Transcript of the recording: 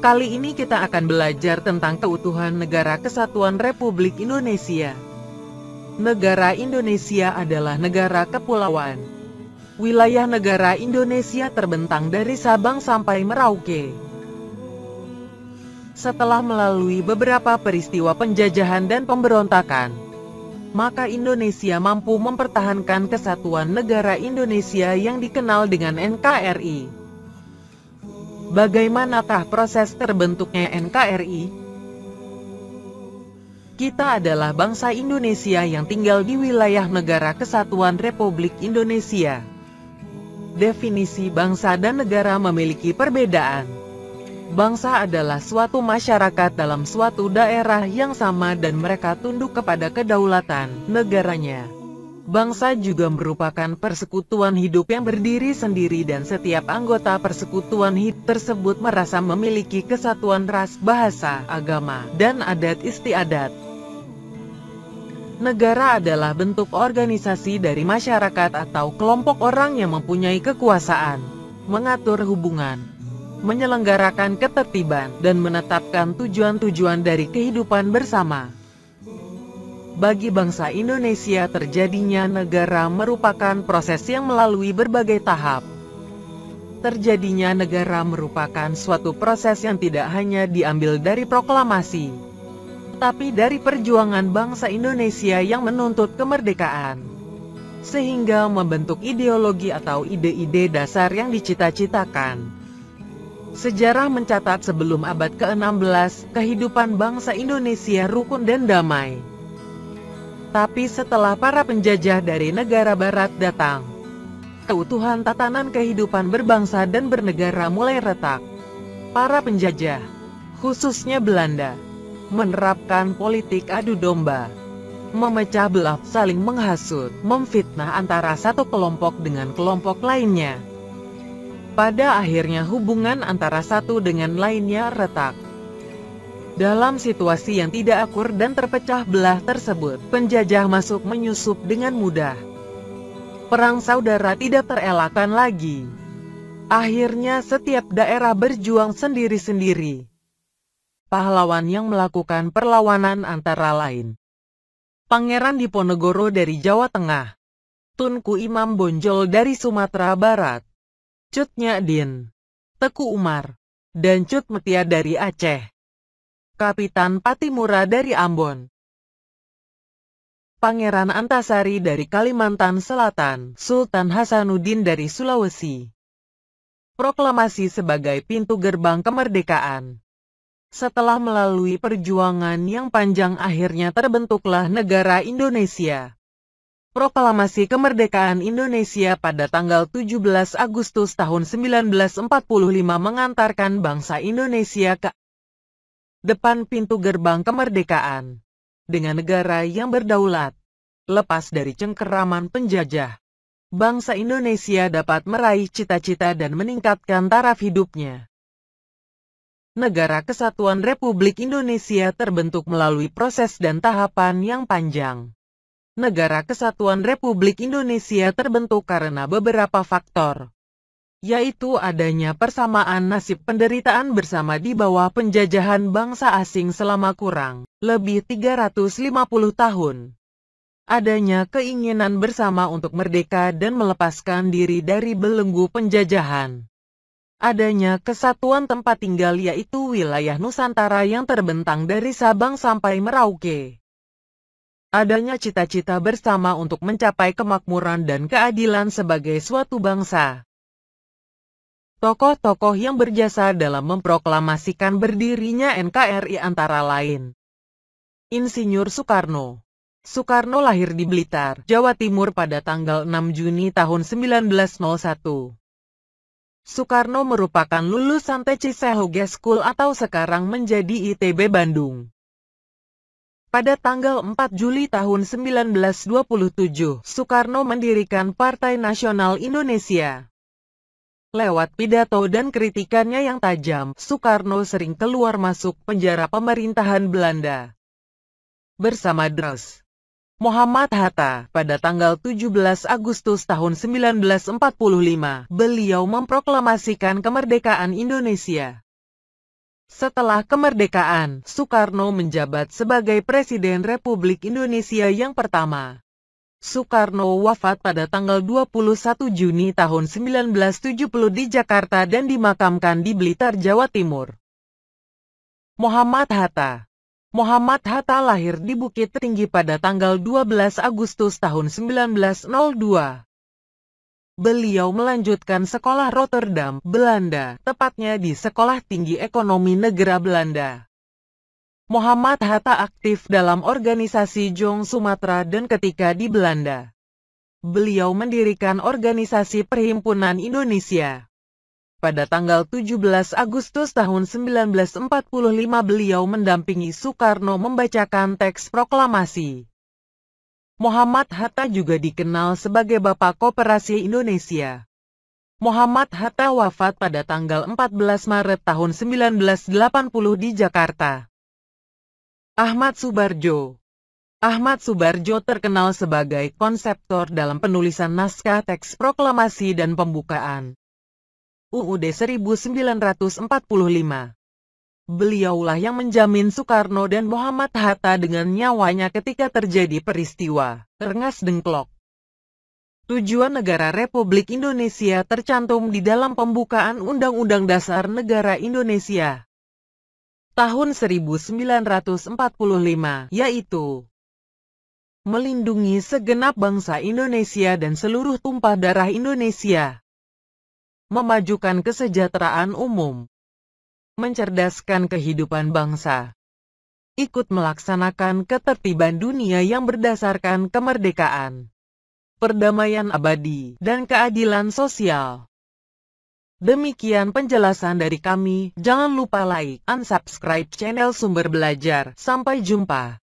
Kali ini kita akan belajar tentang keutuhan Negara Kesatuan Republik Indonesia. Negara Indonesia adalah negara kepulauan. Wilayah negara Indonesia terbentang dari Sabang sampai Merauke. Setelah melalui beberapa peristiwa penjajahan dan pemberontakan, maka Indonesia mampu mempertahankan kesatuan negara Indonesia yang dikenal dengan NKRI. Bagaimanakah proses terbentuknya NKRI? Kita adalah bangsa Indonesia yang tinggal di wilayah Negara Kesatuan Republik Indonesia. Definisi bangsa dan negara memiliki perbedaan. Bangsa adalah suatu masyarakat dalam suatu daerah yang sama dan mereka tunduk kepada kedaulatan negaranya. Bangsa juga merupakan persekutuan hidup yang berdiri sendiri dan setiap anggota persekutuan hidup tersebut merasa memiliki kesatuan ras, bahasa, agama, dan adat istiadat. Negara adalah bentuk organisasi dari masyarakat atau kelompok orang yang mempunyai kekuasaan, mengatur hubungan, menyelenggarakan ketertiban, dan menetapkan tujuan-tujuan dari kehidupan bersama. Bagi bangsa Indonesia, terjadinya negara merupakan proses yang melalui berbagai tahap. Terjadinya negara merupakan suatu proses yang tidak hanya diambil dari proklamasi, tapi dari perjuangan bangsa Indonesia yang menuntut kemerdekaan, sehingga membentuk ideologi atau ide-ide dasar yang dicita-citakan. Sejarah mencatat sebelum abad ke-16, kehidupan bangsa Indonesia rukun dan damai. Tapi setelah para penjajah dari negara barat datang, keutuhan tatanan kehidupan berbangsa dan bernegara mulai retak. Para penjajah, khususnya Belanda, menerapkan politik adu domba, memecah belah, saling menghasut, memfitnah antara satu kelompok dengan kelompok lainnya. Pada akhirnya hubungan antara satu dengan lainnya retak. Dalam situasi yang tidak akur dan terpecah belah tersebut, penjajah masuk menyusup dengan mudah. Perang saudara tidak terelakkan lagi. Akhirnya setiap daerah berjuang sendiri-sendiri. Pahlawan yang melakukan perlawanan antara lain: Pangeran Diponegoro dari Jawa Tengah, Tunku Imam Bonjol dari Sumatera Barat, Cut Nyak Din, Teuku Umar, dan Cut Meutia dari Aceh. Kapitan Pattimura dari Ambon, Pangeran Antasari dari Kalimantan Selatan, Sultan Hasanuddin dari Sulawesi. Proklamasi sebagai pintu gerbang kemerdekaan. Setelah melalui perjuangan yang panjang, akhirnya terbentuklah negara Indonesia. Proklamasi kemerdekaan Indonesia pada tanggal 17 Agustus tahun 1945 mengantarkan bangsa Indonesia ke depan pintu gerbang kemerdekaan, dengan negara yang berdaulat, lepas dari cengkeraman penjajah. Bangsa Indonesia dapat meraih cita-cita dan meningkatkan taraf hidupnya. Negara Kesatuan Republik Indonesia terbentuk melalui proses dan tahapan yang panjang. Negara Kesatuan Republik Indonesia terbentuk karena beberapa faktor, yaitu adanya persamaan nasib penderitaan bersama di bawah penjajahan bangsa asing selama kurang lebih 350 tahun. Adanya keinginan bersama untuk merdeka dan melepaskan diri dari belenggu penjajahan. Adanya kesatuan tempat tinggal, yaitu wilayah Nusantara yang terbentang dari Sabang sampai Merauke. Adanya cita-cita bersama untuk mencapai kemakmuran dan keadilan sebagai suatu bangsa. Tokoh-tokoh yang berjasa dalam memproklamasikan berdirinya NKRI antara lain: Insinyur Soekarno. Soekarno lahir di Blitar, Jawa Timur pada tanggal 6 Juni tahun 1901. Soekarno merupakan lulusan Technische Hogeschool atau sekarang menjadi ITB Bandung. Pada tanggal 4 Juli tahun 1927, Soekarno mendirikan Partai Nasional Indonesia. Lewat pidato dan kritikannya yang tajam, Soekarno sering keluar masuk penjara pemerintahan Belanda. Bersama Drs. Muhammad Hatta, pada tanggal 17 Agustus tahun 1945, beliau memproklamasikan kemerdekaan Indonesia. Setelah kemerdekaan, Soekarno menjabat sebagai Presiden Republik Indonesia yang pertama. Soekarno wafat pada tanggal 21 Juni tahun 1970 di Jakarta dan dimakamkan di Blitar, Jawa Timur. Muhammad Hatta. Muhammad Hatta lahir di Bukit Tinggi pada tanggal 12 Agustus tahun 1902. Beliau melanjutkan sekolah Rotterdam, Belanda, tepatnya di Sekolah Tinggi Ekonomi Negara Belanda. Muhammad Hatta aktif dalam organisasi Jong Sumatera dan ketika di Belanda, beliau mendirikan organisasi Perhimpunan Indonesia. Pada tanggal 17 Agustus tahun 1945 beliau mendampingi Soekarno membacakan teks proklamasi. Muhammad Hatta juga dikenal sebagai Bapak Koperasi Indonesia. Muhammad Hatta wafat pada tanggal 14 Maret tahun 1980 di Jakarta. Ahmad Soebardjo. Ahmad Soebardjo terkenal sebagai konseptor dalam penulisan naskah teks proklamasi dan pembukaan UUD 1945. Beliaulah yang menjamin Soekarno dan Muhammad Hatta dengan nyawanya ketika terjadi peristiwa Rengasdengklok. Tujuan negara Republik Indonesia tercantum di dalam pembukaan Undang-Undang Dasar Negara Indonesia tahun 1945, yaitu melindungi segenap bangsa Indonesia dan seluruh tumpah darah Indonesia, memajukan kesejahteraan umum, mencerdaskan kehidupan bangsa, ikut melaksanakan ketertiban dunia yang berdasarkan kemerdekaan, perdamaian abadi, dan keadilan sosial. Demikian penjelasan dari kami. Jangan lupa like, unsubscribe channel Sumber Belajar. Sampai jumpa.